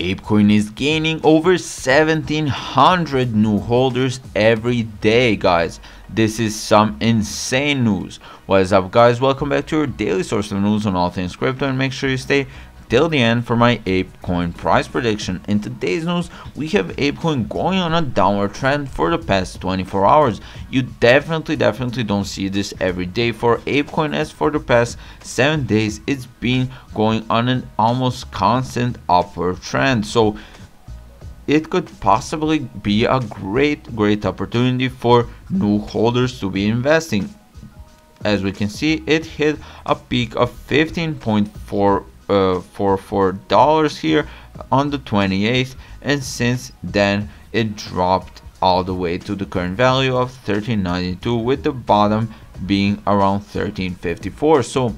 ApeCoin is gaining over 1,700 new holders every day, guys. This is some insane news. What is up, guys? Welcome back to your daily source of news on all things crypto, and make sure you stay till the end for my ApeCoin price prediction. In today's news, we have ApeCoin going on a downward trend for the past 24 hours. You definitely don't see this every day for ApeCoin, as for the past 7 days, it's been going on an almost constant upward trend. So it could possibly be a great opportunity for new holders to be investing. As we can see, it hit a peak of $15.44 here on the 28th, and since then it dropped all the way to the current value of $13.92, with the bottom being around $13.54. so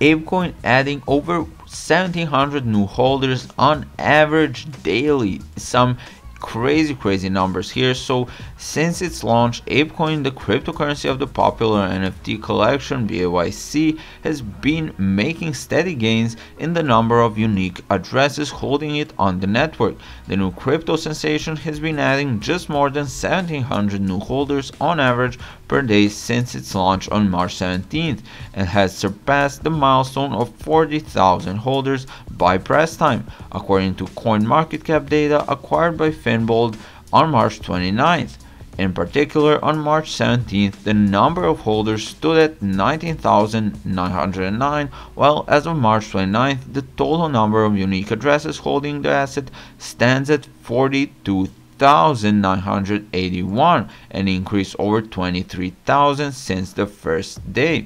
ApeCoin adding over 1,700 new holders on average daily, some crazy numbers here. So since its launch, ApeCoin, the cryptocurrency of the popular NFT collection BAYC, has been making steady gains in the number of unique addresses holding it on the network. The new crypto sensation has been adding just more than 1,700 new holders on average per day since its launch on March 17th, and has surpassed the milestone of 40,000 holders by press time, according to CoinMarketCap data acquired by Finbold on March 29th. In particular, on March 17th, the number of holders stood at 19,909, while as of March 29th, the total number of unique addresses holding the asset stands at 42,981, an increase over 23,000 since the first day.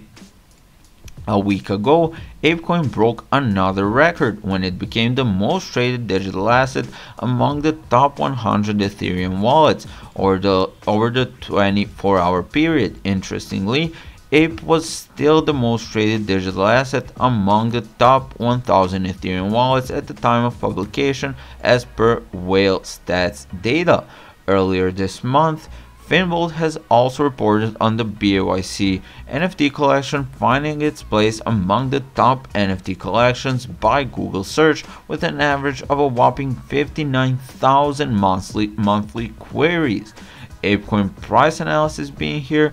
A week ago, ApeCoin broke another record when it became the most traded digital asset among the top 100 Ethereum wallets over the 24-hour period. Interestingly, Ape was still the most traded digital asset among the top 1,000 Ethereum wallets at the time of publication, as per Whale Stats data. Earlier this month, Finbold has also reported on the BAYC NFT collection finding its place among the top NFT collections by Google search, with an average of a whopping 59,000 monthly queries. ApeCoin price analysis being here,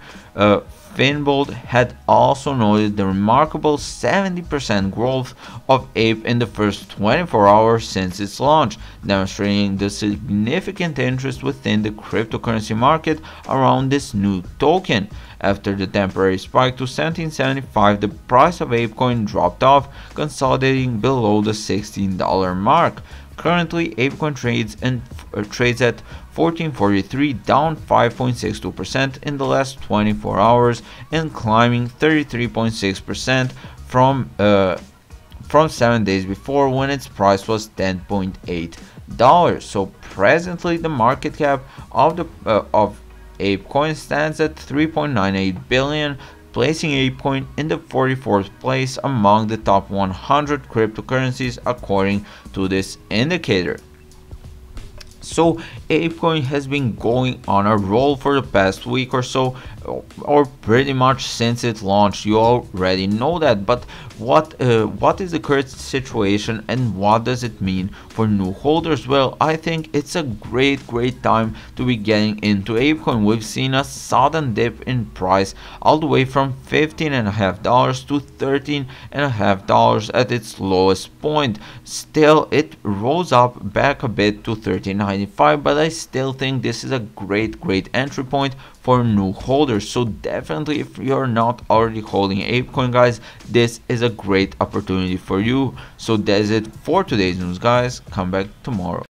Finbold had also noted the remarkable 70% growth of Ape in the first 24 hours since its launch, demonstrating the significant interest within the cryptocurrency market around this new token. After the temporary spike to $17.75, the price of ApeCoin dropped off, consolidating below the $16 mark. Currently, ApeCoin trades at $14.43, down 5.62% in the last 24 hours and climbing 33.6% from 7 days before, when its price was $10.8. So presently, the market cap of ApeCoin stands at $3.98 billion, placing ApeCoin in the 44th place among the top 100 cryptocurrencies according to this indicator. So ApeCoin has been going on a roll for the past week or so, or pretty much since it launched. You already know that, but what is the current situation and what does it mean for new holders? Well, I think it's a great time to be getting into ApeCoin. We've seen a sudden dip in price all the way from $15.50 to $13.50 at its lowest point. Still, it rose up back a bit to $13.95, but I still think this is a great entry point for new holders. So definitely, if you're not already holding ApeCoin, guys, this is a great opportunity for you. So that's it for today's news, guys. Come back tomorrow.